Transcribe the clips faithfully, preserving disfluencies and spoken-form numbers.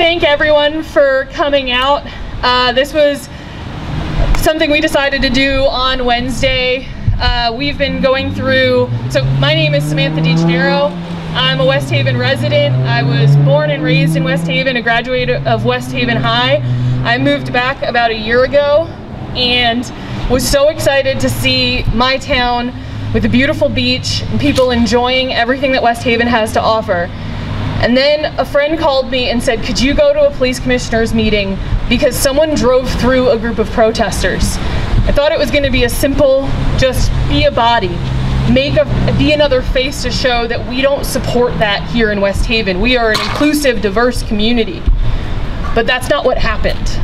thank everyone for coming out. Uh, this was something we decided to do on Wednesday. Uh, we've been going through, so my name is Samantha DiGennaro. I'm a West Haven resident. I was born and raised in West Haven, a graduate of West Haven High. I moved back about a year ago and was so excited to see my town with a beautiful beach and people enjoying everything that West Haven has to offer. And then a friend called me and said, could you go to a police commissioner's meeting because someone drove through a group of protesters. I thought it was gonna be a simple, just be a body, make a, be another face to show that we don't support that here in West Haven. We are an inclusive, diverse community. But that's not what happened.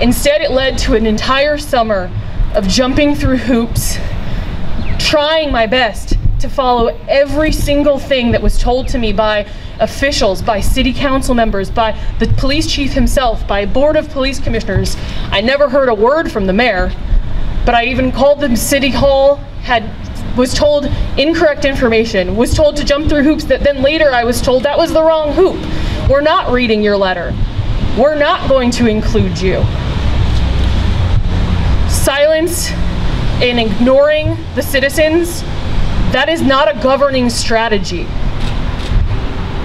Instead, it led to an entire summer of jumping through hoops, trying my best to follow every single thing that was told to me by officials, by city council members, by the police chief himself, by board of police commissioners. I never heard a word from the mayor, but I even called the city hall, had, was told incorrect information, was told to jump through hoops that then later I was told that was the wrong hoop. We're not reading your letter. We're not going to include you. Silence and ignoring the citizens, that is not a governing strategy.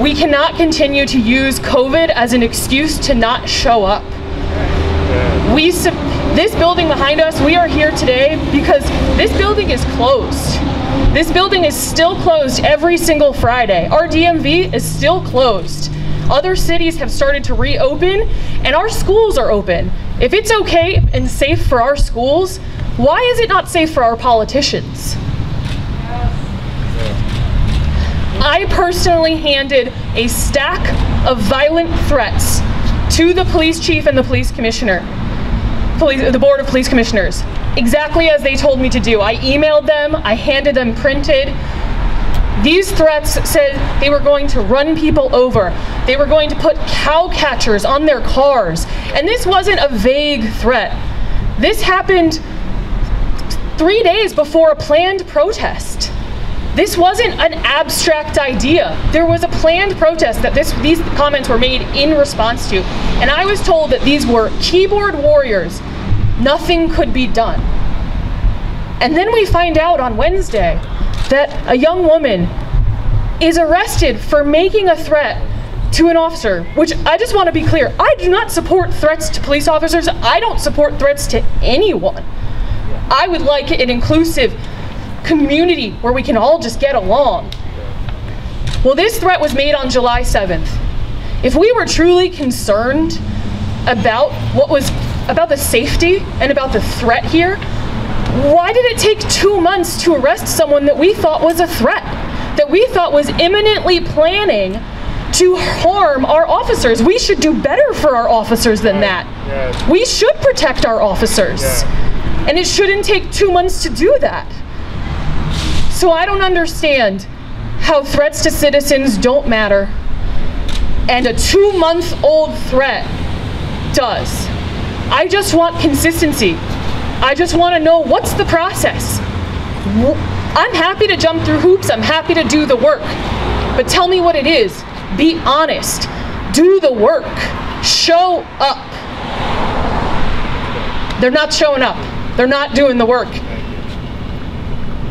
We cannot continue to use COVID as an excuse to not show up. We, this building behind us, we are here today because this building is closed. This building is still closed every single Friday. Our D M V is still closed. Other cities have started to reopen and our schools are open. If it's okay and safe for our schools, why is it not safe for our politicians? I personally handed a stack of violent threats to the police chief and the police commissioner, police, the board of police commissioners, exactly as they told me to do. I emailed them, I handed them printed. These threats said they were going to run people over. They were going to put cow catchers on their cars. And this wasn't a vague threat. This happened three days before a planned protest. This wasn't an abstract idea. There was a planned protest that this, these comments were made in response to. And I was told that these were keyboard warriors. Nothing could be done. And then we find out on Wednesday that a young woman is arrested for making a threat to an officer, which I just want to be clear, I do not support threats to police officers. I don't support threats to anyone. I would like an inclusive community where we can all just get along. Well, this threat was made on July seventh. If we were truly concerned about what was, about the safety and about the threat here, why did it take two months to arrest someone that we thought was a threat, that we thought was imminently planning to harm our officers? We should do better for our officers than that. Yes. We should protect our officers. Yeah. And it shouldn't take two months to do that. So I don't understand how threats to citizens don't matter and a two-month-old threat does. I just want consistency. I just want to know what's the process. I'm happy to jump through hoops. I'm happy to do the work. But tell me what it is. Be honest. Do the work. Show up. They're not showing up. They're not doing the work.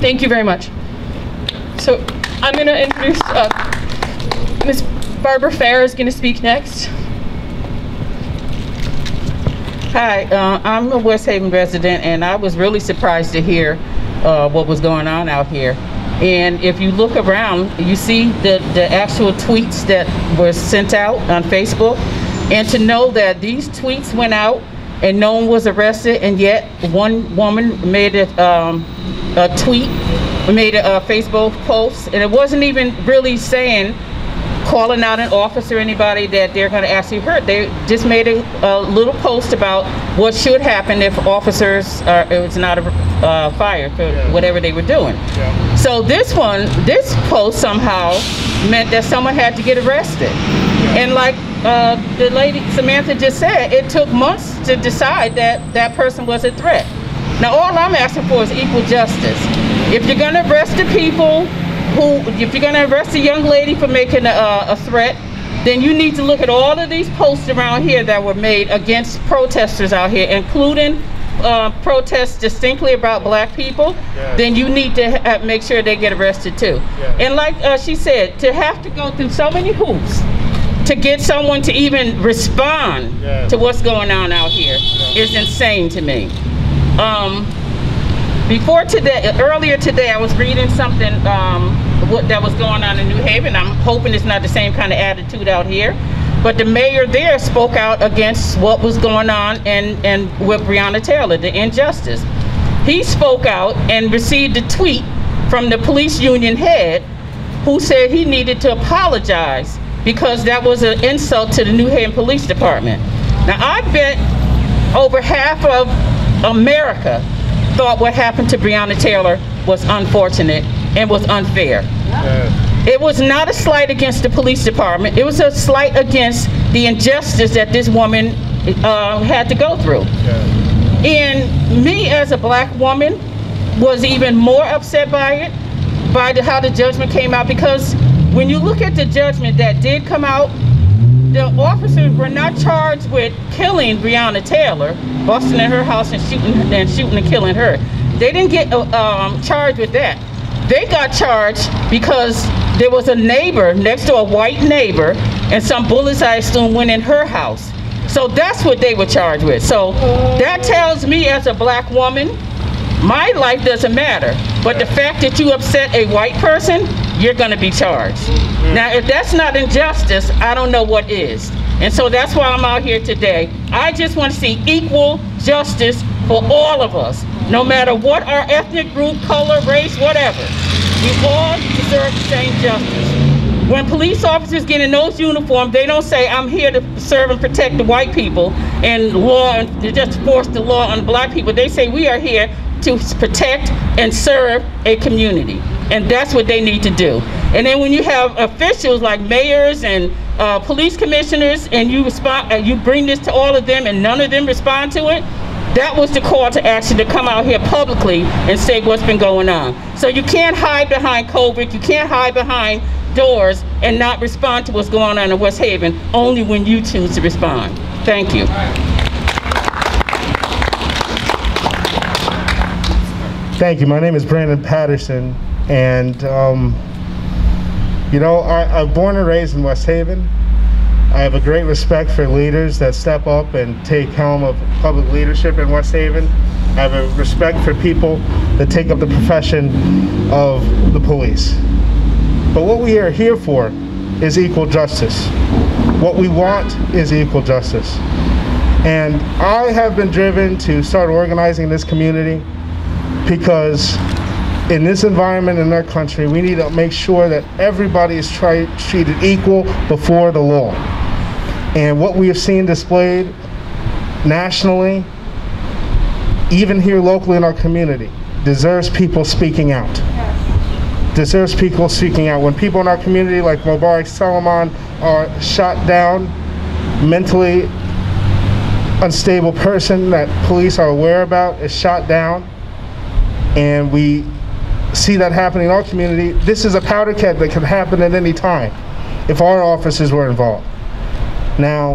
Thank you very much. So I'm going to introduce uh, Miz Barbara Fair is going to speak next. Hi, uh, I'm a West Haven resident, and I was really surprised to hear uh, what was going on out here. And if you look around, you see the, the actual tweets that were sent out on Facebook. And to know that these tweets went out and no one was arrested, and yet one woman made it, um, a tweet, we made a, a Facebook post, and it wasn't even really saying, calling out an officer, anybody that they're gonna actually hurt. They just made a, a little post about what should happen if officers, are, it was not a uh, fire for yeah. whatever they were doing. Yeah. So this one, this post somehow meant that someone had to get arrested. Yeah. And like uh, the lady Samantha just said, it took months to decide that that person was a threat. Now, all I'm asking for is equal justice. If you're gonna arrest the people who, if you're gonna arrest a young lady for making a, a threat, then you need to look at all of these posts around here that were made against protesters out here, including uh, protests distinctly about black people. Yes. Then you need to ha make sure they get arrested too. Yes. And like uh, she said, to have to go through so many hoops to get someone to even respond yes. to what's going on out here yes. is insane to me. Um, before today, earlier today, I was reading something um, what, that was going on in New Haven. I'm hoping it's not the same kind of attitude out here. But the mayor there spoke out against what was going on and, and with Breonna Taylor, the injustice. He spoke out and received a tweet from the police union head who said he needed to apologize because that was an insult to the New Haven Police Department. Now, I bet over half of America thought what happened to Breonna Taylor was unfortunate and was unfair. Yeah. It was not a slight against the police department. It was a slight against the injustice that this woman uh, had to go through. Yeah. And me as a black woman was even more upset by it, by the, how the judgment came out, because when you look at the judgment that did come out, the officers were not charged with killing Breonna Taylor, busting in her house and shooting and shooting and killing her. They didn't get um, charged with that. They got charged because there was a neighbor next door, a white neighbor, and some bullets, I assume, went in her house. So that's what they were charged with. So that tells me as a black woman, my life doesn't matter. But the fact that you upset a white person, you're gonna be charged. Mm-hmm. Now, if that's not injustice, I don't know what is. And so that's why I'm out here today. I just want to see equal justice for all of us, no matter what our ethnic group, color, race, whatever. We all deserve the same justice. When police officers get in those uniforms, they don't say, I'm here to serve and protect the white people and law, they just force the law on black people. They say, we are here to protect and serve a community. And that's what they need to do. And then when you have officials like mayors and uh, police commissioners, and you respond, uh, you bring this to all of them, and none of them respond to it. That was the call to action, to come out here publicly and say what's been going on. So you can't hide behind COVID. You can't hide behind doors and not respond to what's going on in West Haven. Only when you choose to respond. Thank you. Thank you. My name is Brandon Patterson. And, um, you know, I, I'm born and raised in West Haven. I have a great respect for leaders that step up and take helm of public leadership in West Haven. I have a respect for people that take up the profession of the police. But what we are here for is equal justice. What we want is equal justice. And I have been driven to start organizing this community because in this environment in our country, we need to make sure that everybody is tri treated equal before the law. And what we have seen displayed nationally, even here locally in our community, deserves people speaking out. Yes. Deserves people speaking out. When people in our community like Mubarak Soulemane are shot down, mentally unstable person that police are aware about is shot down, and we see that happening in our community, this is a powder keg that could happen at any time if our officers were involved. Now,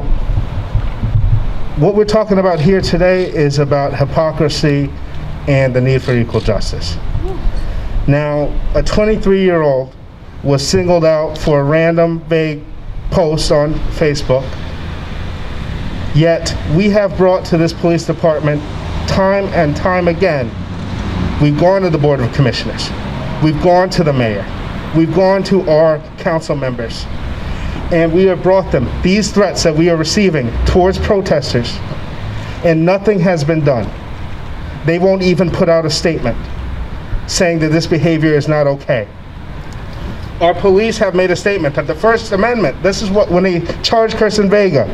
what we're talking about here today is about hypocrisy and the need for equal justice. Now, a twenty-three-year-old was singled out for a random vague post on Facebook, yet we have brought to this police department time and time again. We've gone to the Board of Commissioners. We've gone to the mayor. We've gone to our council members. And we have brought them these threats that we are receiving towards protesters, and nothing has been done. They won't even put out a statement saying that this behavior is not okay. Our police have made a statement that the First Amendment, this is what, when they charged Kirsten Vega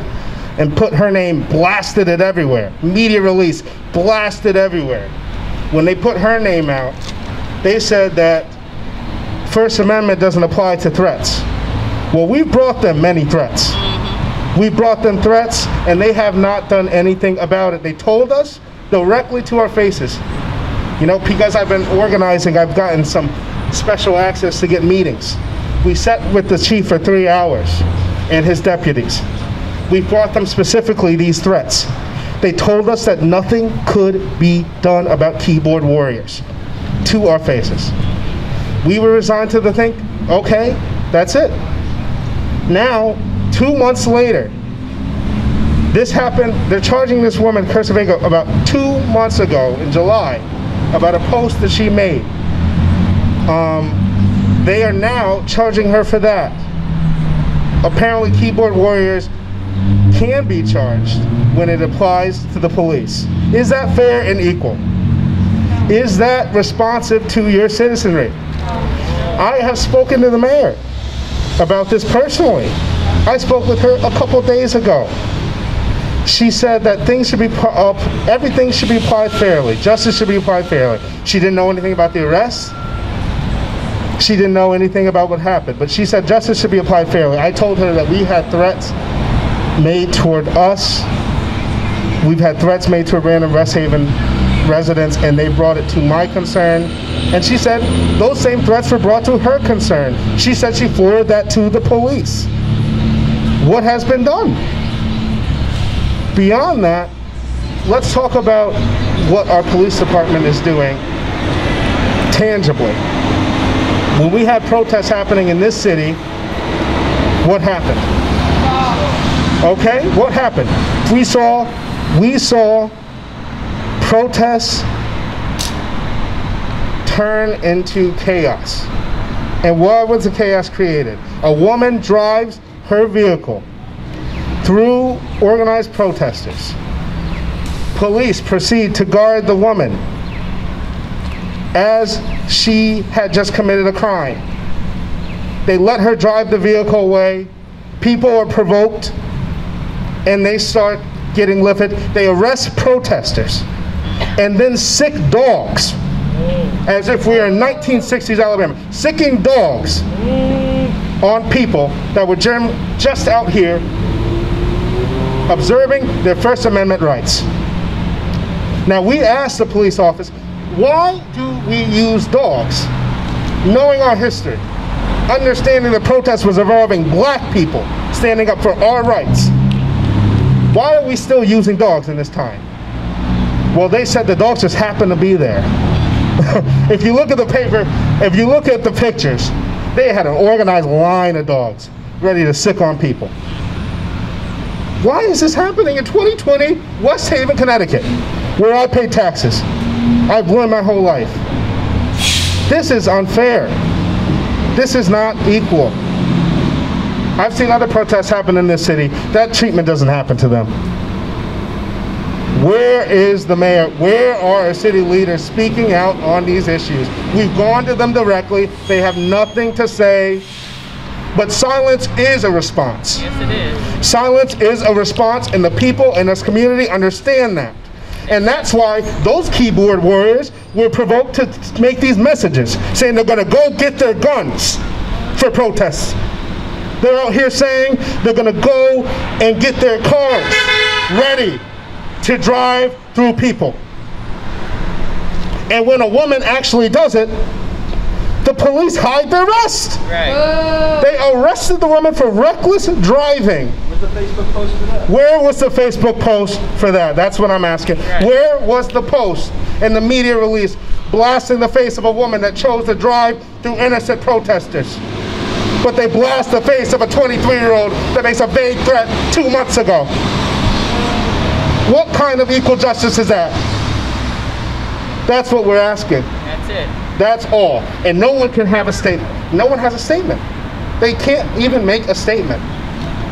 and put her name, blasted it everywhere. Media release, blasted everywhere. When they put her name out, they said that First Amendment doesn't apply to threats. Well, we've brought them many threats. We've brought them threats, and they have not done anything about it. They told us directly to our faces. You know, because I've been organizing, I've gotten some special access to get meetings. We sat with the chief for three hours. and his deputies. We brought them specifically these threats. They told us that nothing could be done about keyboard warriors to our faces. We were resigned to the think, okay, that's it. Now, two months later, this happened, they're charging this woman, Kirsten Vega, about two months ago in July, about a post that she made. Um, they are now charging her for that. Apparently keyboard warriors can be charged when it applies to the police. Is that fair and equal? Is that responsive to your citizenry? I have spoken to the mayor about this personally. I spoke with her a couple days ago. She said that things should be uh, everything should be applied fairly. Justice should be applied fairly. She didn't know anything about the arrest. She didn't know anything about what happened, but she said justice should be applied fairly. I told her that we had threats made toward us. We've had threats made toward random West Haven residents, and they brought it to my concern. And she said those same threats were brought to her concern. She said she forwarded that to the police. What has been done? Beyond that, let's talk about what our police department is doing tangibly. When we had protests happening in this city, what happened? Okay, what happened? We saw, we saw protests turn into chaos. And what was the chaos created? A woman drives her vehicle through organized protesters. Police proceed to guard the woman as she had just committed a crime. They let her drive the vehicle away. People are provoked and they start getting livid. They arrest protesters and then sick dogs, as if we are in nineteen sixties Alabama, sicking dogs on people that were just out here observing their First Amendment rights. Now, we asked the police office, why do we use dogs? Knowing our history, understanding the protest was involving black people standing up for our rights, why are we still using dogs in this time? Well, they said the dogs just happened to be there. If you look at the paper, if you look at the pictures, they had an organized line of dogs ready to sick on people. Why is this happening in twenty twenty, West Haven, Connecticut, where I pay taxes? I've lived my whole life. This is unfair. This is not equal. I've seen other protests happen in this city. That treatment doesn't happen to them. Where is the mayor? Where are our city leaders speaking out on these issues? We've gone to them directly. They have nothing to say. But silence is a response. Yes, it is. Silence is a response, and the people in this community understand that. And that's why those keyboard warriors were provoked to make these messages, saying they're gonna go get their guns for protests. They're out here saying they're gonna go and get their cars ready to drive through people. And when a woman actually does it, the police hide their arrest. Right. They arrested the woman for reckless driving. Where's the Facebook post for that? Where was the Facebook post for that? That's what I'm asking. Right. Where was the post and the media release blasting the face of a woman that chose to drive through innocent protesters? But they blast the face of a twenty-three-year-old that makes a vague threat two months ago. What kind of equal justice is that? That's what we're asking. That's it. That's all. And no one can have a statement. No one has a statement. They can't even make a statement.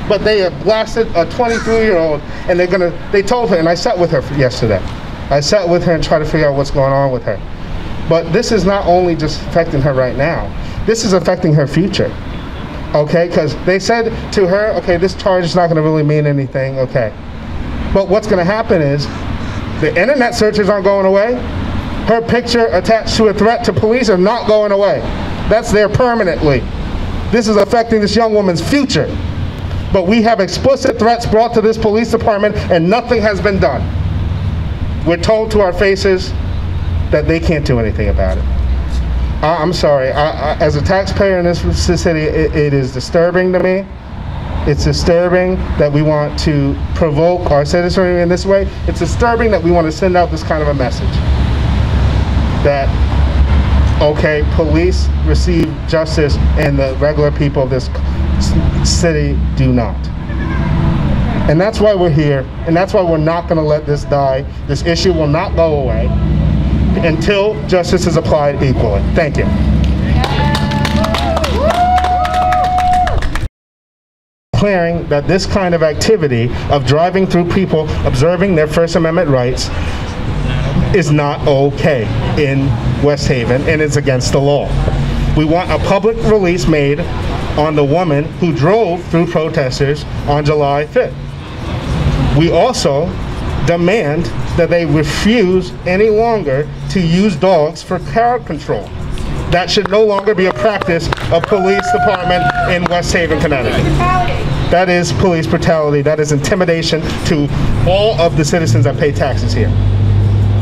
But they have blasted a twenty-three-year-old, and they're gonna, they told her, and I sat with her yesterday. I sat with her and tried to figure out what's going on with her. But this is not only just affecting her right now. This is affecting her future. Okay, because they said to her, okay, this charge is not gonna really mean anything, okay. But what's gonna happen is, the internet searches aren't going away. Her picture attached to a threat to police are not going away. That's there permanently. This is affecting this young woman's future. But we have explicit threats brought to this police department and nothing has been done. We're told to our faces that they can't do anything about it. I, I'm sorry, I, I, as a taxpayer in this city, it, it is disturbing to me. It's disturbing that we want to provoke our citizenry in this way. It's disturbing that we want to send out this kind of a message that, okay, police receive justice and the regular people of this city do not. And that's why we're here, and that's why we're not going to let this die. This issue will not go away until justice is applied equally. Thank you. Declaring that this kind of activity of driving through people observing their First Amendment rights is not okay in West Haven, and it's against the law. We want a public release made on the woman who drove through protesters on July fifth. We also demand that they refuse any longer to use dogs for crowd control. That should no longer be a practice of police department in West Haven, Connecticut. That is police brutality. That is intimidation to all of the citizens that pay taxes here.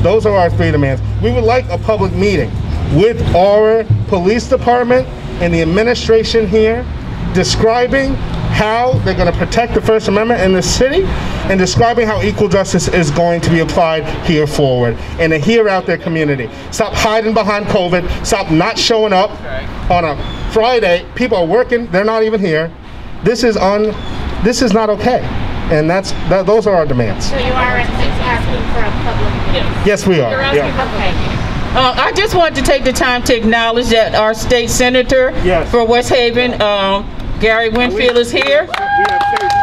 Those are our three demands. We would like a public meeting with our police department and the administration here, describing how they're going to protect the First Amendment in the city, and describing how equal justice is going to be applied here forward, and to hear out their community. Stop hiding behind COVID. Stop not showing up on a Friday. People are working. They're not even here. This is un. This is not okay. And that's that, those are our demands. So you are asking for a public meeting? Yes, we are. You're asking yeah. public. Okay. Uh, I just wanted to take the time to acknowledge that our state senator yes. for West Haven, um, Gary Winfield, is here.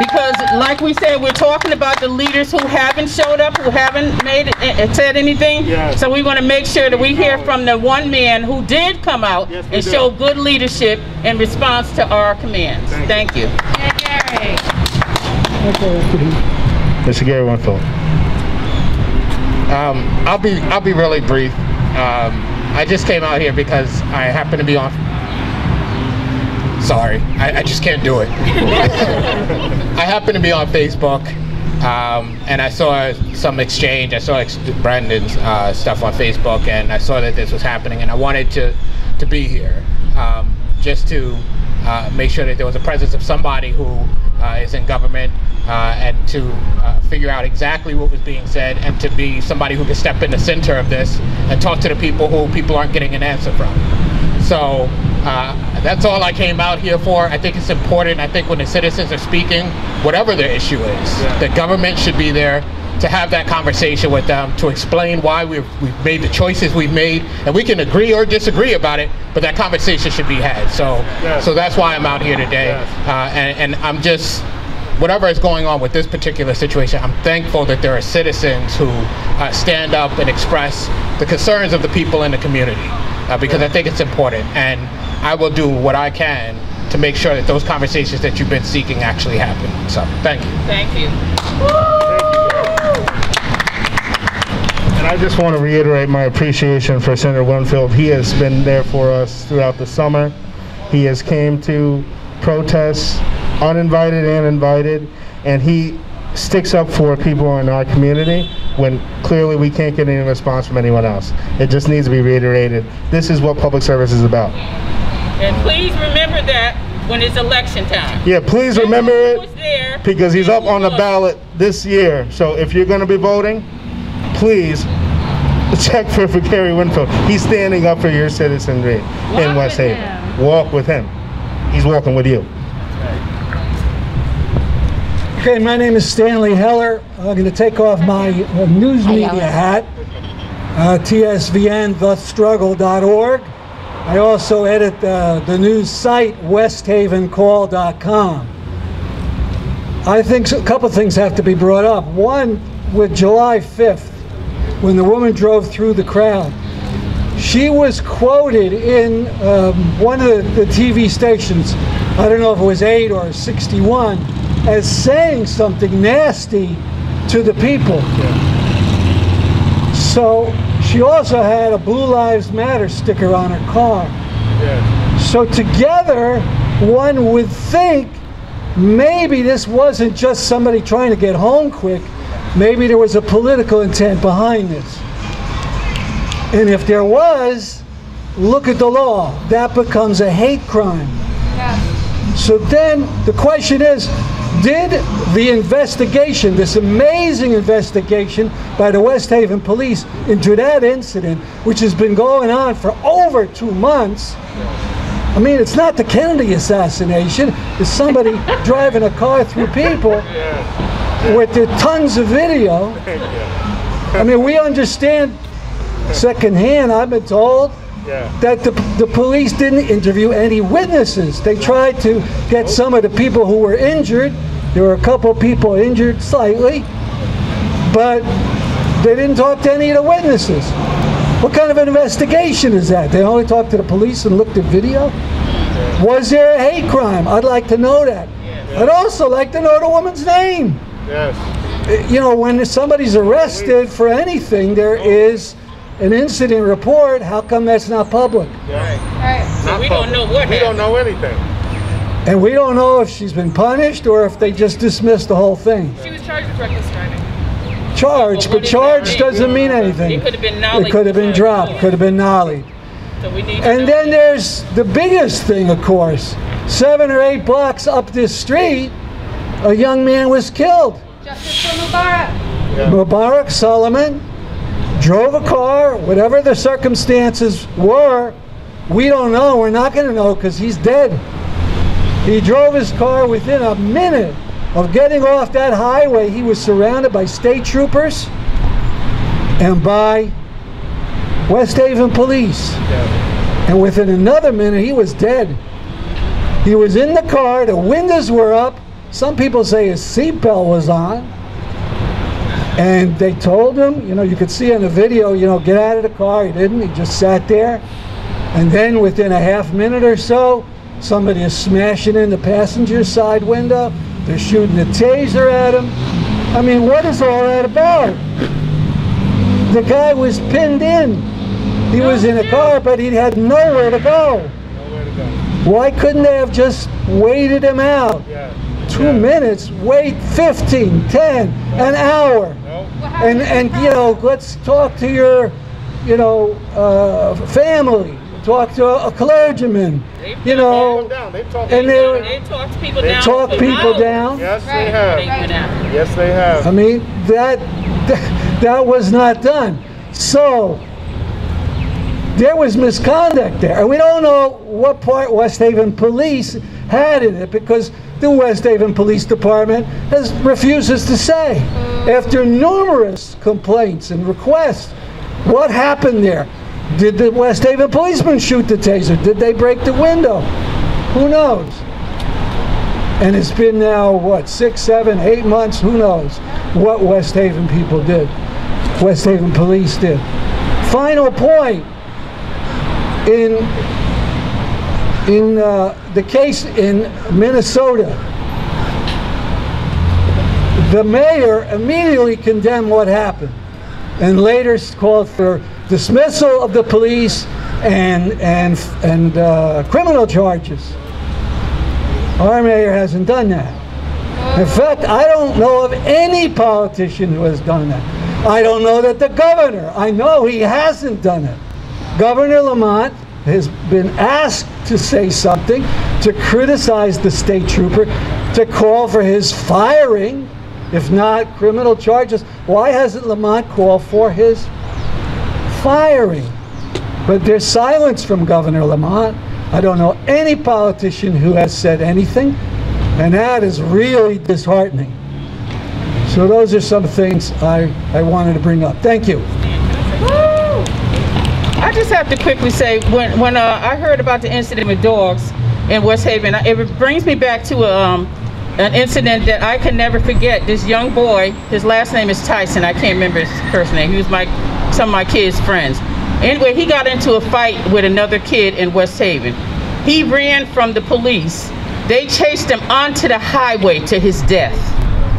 Because like we said, we're talking about the leaders who haven't showed up, who haven't made it, uh, said anything. Yes. So we want to make sure that we hear from the one man who did come out yes, and do. show good leadership in response to our commands. Thank, Thank you. you. Yeah, Gary. Mister Gary Winfield. Um, I'll be, I'll be really brief. Um, I just came out here because I happen to be on. Sorry, I, I just can't do it. I happen to be on Facebook, um, and I saw some exchange. I saw ex Brandon's uh, stuff on Facebook, and I saw that this was happening, and I wanted to, to be here um, just to uh, make sure that there was a presence of somebody who uh, is in government, uh, and to uh, figure out exactly what was being said, and to be somebody who can step in the center of this and talk to the people who people aren't getting an answer from. So uh, that's all I came out here for. I think it's important. I think when the citizens are speaking, whatever their issue is, yeah. the government should be there to have that conversation with them, to explain why we've, we've made the choices we've made, and we can agree or disagree about it, but that conversation should be had. So, yes. so that's why I'm out here today, yes. uh, and, and I'm just, whatever is going on with this particular situation, I'm thankful that there are citizens who uh, stand up and express the concerns of the people in the community, uh, because yeah. I think it's important, and I will do what I can to make sure that those conversations that you've been seeking actually happen. So, thank you. Thank you. Woo! And I just want to reiterate my appreciation for Senator Winfield. He has been there for us throughout the summer. He has came to protests, uninvited and invited, and he sticks up for people in our community when clearly we can't get any response from anyone else. It just needs to be reiterated. This is what public service is about. And please remember that when it's election time. Yeah, please remember it, there, because he's up on the ballot this year. So if you're going to be voting, please check for, for Gary Winfield. He's standing up for your citizenry in West Haven. Walk with him. He's walking with you. Okay, my name is Stanley Heller. I'm going to take off my uh, news media hat, uh, T S V N the struggle dot org. I also edit uh, the news site, west haven call dot com. I think so, a couple of things have to be brought up. One, with July fifth, when the woman drove through the crowd, she was quoted in um, one of the, the T V stations, I don't know if it was eight or sixty-one, as saying something nasty to the people. Yeah. So she also had a Blue Lives Matter sticker on her car. Yeah. So together, one would think maybe this wasn't just somebody trying to get home quick. Maybe there was a political intent behind this. And if there was, look at the law. That becomes a hate crime. Yeah. So then the question is, did the investigation, this amazing investigation by the West Haven police into that incident, which has been going on for over two months, I mean, it's not the Kennedy assassination, it's somebody driving a car through people with their tons of video. I mean, we understand secondhand, I've been told, yeah. that the, the police didn't interview any witnesses. They tried to get some of the people who were injured. There were a couple people injured slightly, but they didn't talk to any of the witnesses. What kind of investigation is that? They only talked to the police and looked at video? Was there a hate crime? I'd like to know that. I'd also like to know the woman's name. Yes. You know, when somebody's arrested for anything, there is an incident report. How come that's not public? Yeah. Right. Right. So we don't know what happened. We don't know anything. And we don't know if she's been punished or if they just dismissed the whole thing. She was charged with reckless driving. Charged, well, but charged doesn't mean anything. It could have been nollied. It could have been dropped, could have been nollied. So we need and then there's the biggest thing, of course. Seven or eight blocks up this street, a young man was killed. Justice for Mubarak. Yeah. Mubarak Soulemane drove a car, whatever the circumstances were, we don't know, we're not going to know because he's dead. He drove his car within a minute of getting off that highway. He was surrounded by state troopers and by West Haven police. And within another minute, he was dead. He was in the car, the windows were up. Some people say his seatbelt was on. And they told him, you know, you could see in the video, you know, get out of the car. He didn't, he just sat there. And then within a half minute or so, somebody is smashing in the passenger side window. They're shooting a taser at him. I mean, what is all that about? The guy was pinned in. He was in a car, but he had nowhere to go. Nowhere to go. Why couldn't they have just waited him out? Yeah. Two yeah. minutes, wait fifteen, ten, no. an hour. No. And, and you know, let's talk to your, you know, uh, family, talk to a, a clergyman, they you know. Down. They talk and they, they talk people they down. Talk people down. Yes, right. they have. Right. Yes, they have. I mean, that, that, that was not done. So, there was misconduct there. And we don't know what part West Haven police had in it because the West Haven Police Department has refuses to say. After numerous complaints and requests, what happened there? Did the West Haven policemen shoot the taser? Did they break the window? Who knows? And it's been now, what, six, seven, eight months? Who knows what West Haven people did, West Haven police did. Final point. In, in uh, the case in Minnesota, the mayor immediately condemned what happened and later called for dismissal of the police and, and, and uh, criminal charges. Our mayor hasn't done that. In fact, I don't know of any politician who has done that. I don't know that the governor, I know he hasn't done it. Governor Lamont has been asked to say something, to criticize the state trooper, to call for his firing, if not criminal charges. Why hasn't Lamont called for his firing? But there's silence from Governor Lamont. I don't know any politician who has said anything, and that is really disheartening. So those are some things I, I wanted to bring up. Thank you. I just have to quickly say, when, when uh, I heard about the incident with dogs in West Haven, it brings me back to a, um, an incident that I can never forget. This young boy, his last name is Tyson, I can't remember his first name, he was my, some of my kids' friends. Anyway, he got into a fight with another kid in West Haven. He ran from the police. They chased him onto the highway to his death.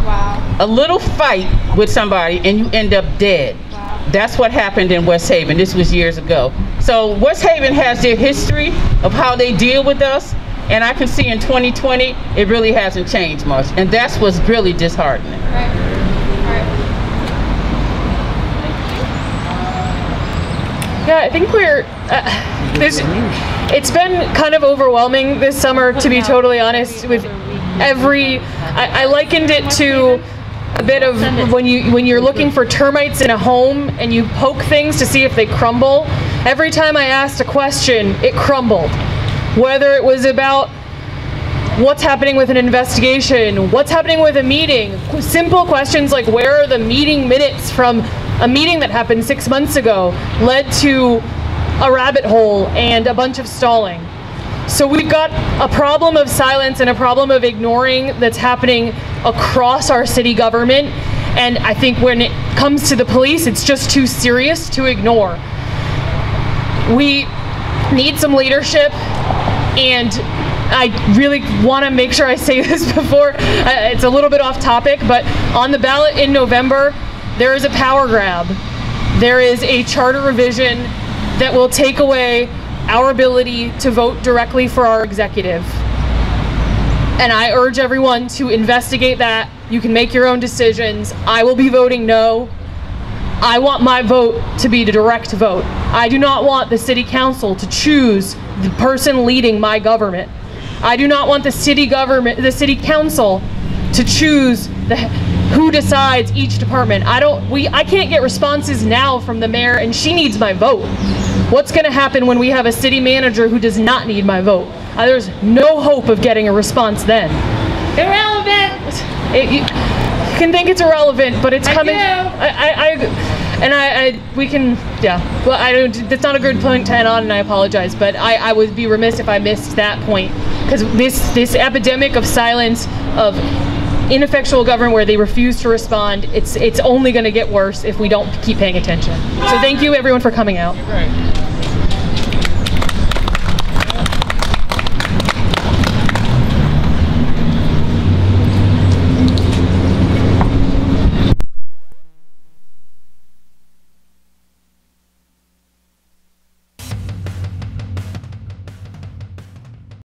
Wow. A little fight with somebody and you end up dead. That's what happened in West Haven. This was years ago. So West Haven has their history of how they deal with us, and I can see in twenty twenty, it really hasn't changed much, and that's what's really disheartening. All right. All right. Yeah, I think we're, uh, there's, it's been kind of overwhelming this summer, to be totally honest, with every, I, I likened it to a bit of when, you, when you're looking for termites in a home and you poke things to see if they crumble. Every time I asked a question, it crumbled. Whether it was about what's happening with an investigation, what's happening with a meeting, simple questions like where are the meeting minutes from a meeting that happened six months ago led to a rabbit hole and a bunch of stalling. So we've got a problem of silence and a problem of ignoring that's happening across our city government. And I think when it comes to the police, it's just too serious to ignore. We need some leadership, and I really want to make sure I say this before, uh, it's a little bit off topic, but on the ballot in November, there is a power grab. There is a charter revision that will take away our ability to vote directly for our executive. And I urge everyone to investigate that. You can make your own decisions. I will be voting no. I want my vote to be a direct vote. I do not want the city council to choose the person leading my government. I do not want the city government, the city council to choose the, who decides each department. I don't, we, I can't get responses now from the mayor, and she needs my vote. What's gonna happen when we have a city manager who does not need my vote? Uh, there's no hope of getting a response then. Irrelevant! It, you, can think it's irrelevant, but it's coming. I, I, I and I, I, we can, yeah. Well, I don't. That's not a good point to end on, and I apologize. But I, I would be remiss if I missed that point, because this, this epidemic of silence, of ineffectual government, where they refuse to respond, it's, it's only going to get worse if we don't keep paying attention. So thank you, everyone, for coming out.